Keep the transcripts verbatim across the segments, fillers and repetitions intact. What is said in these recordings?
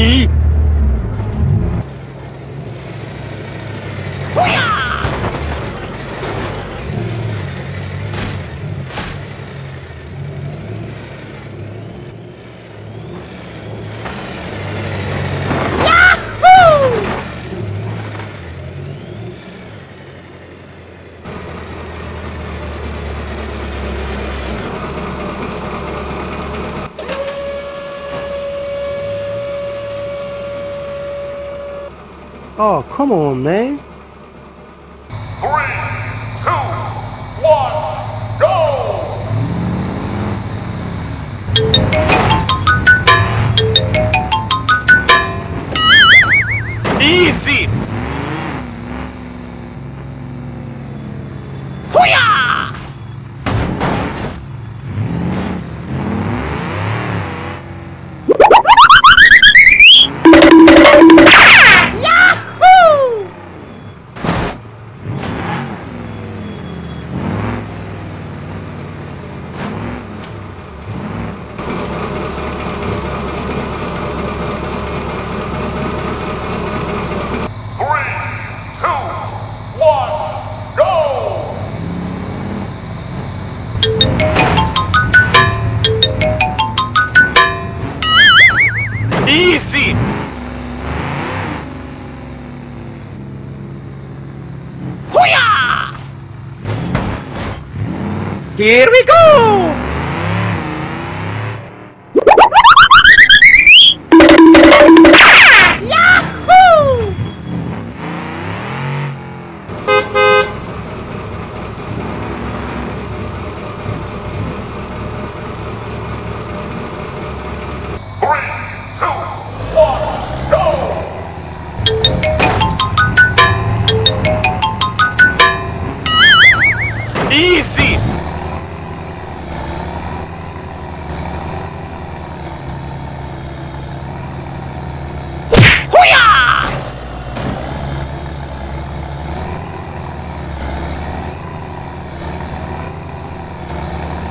Nani? Oh, come on, man. Three, two, one, go! Easy! Hoo-yah! Easy! Hoo-yah! Here we go! Easy! Hoo-yah! Yeah,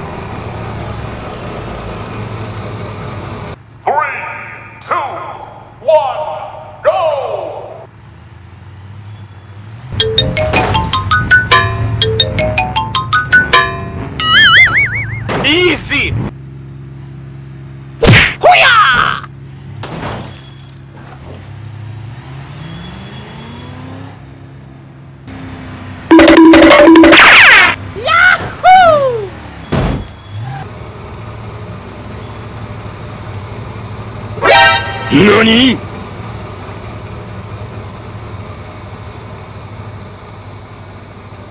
yeah, yeah. Easy! Hoo-yah! Yahoo! Nani? Easy!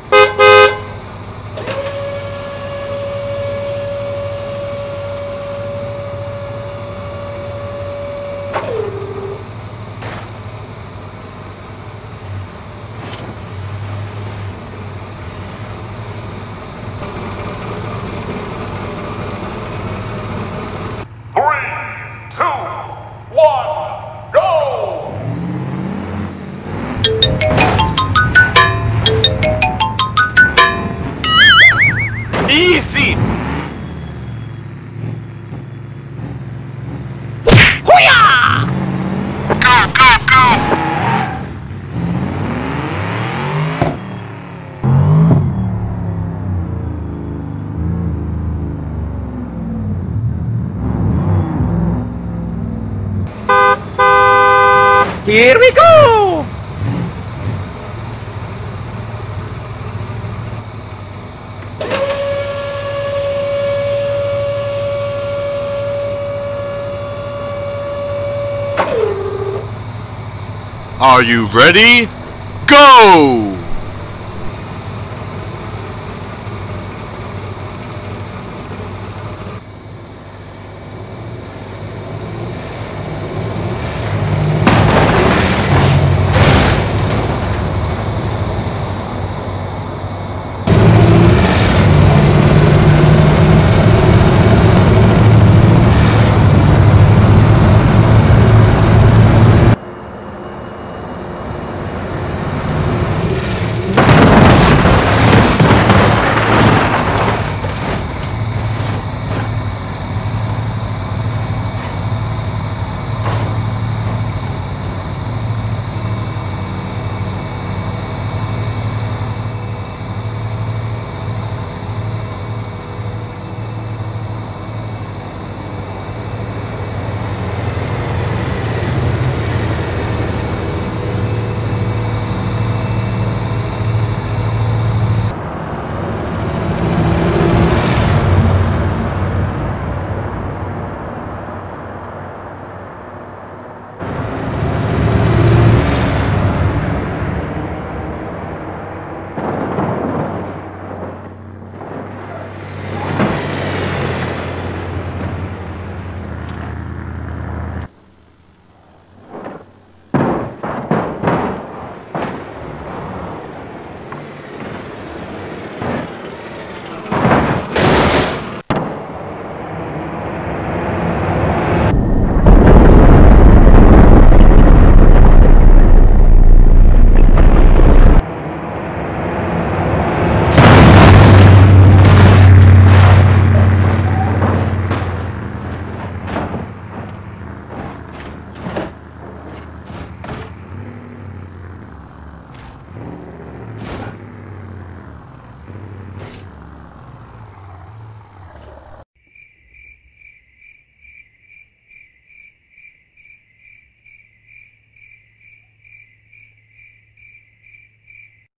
Hoo-yah! Go, go, go! Here we go! Are you ready? Go!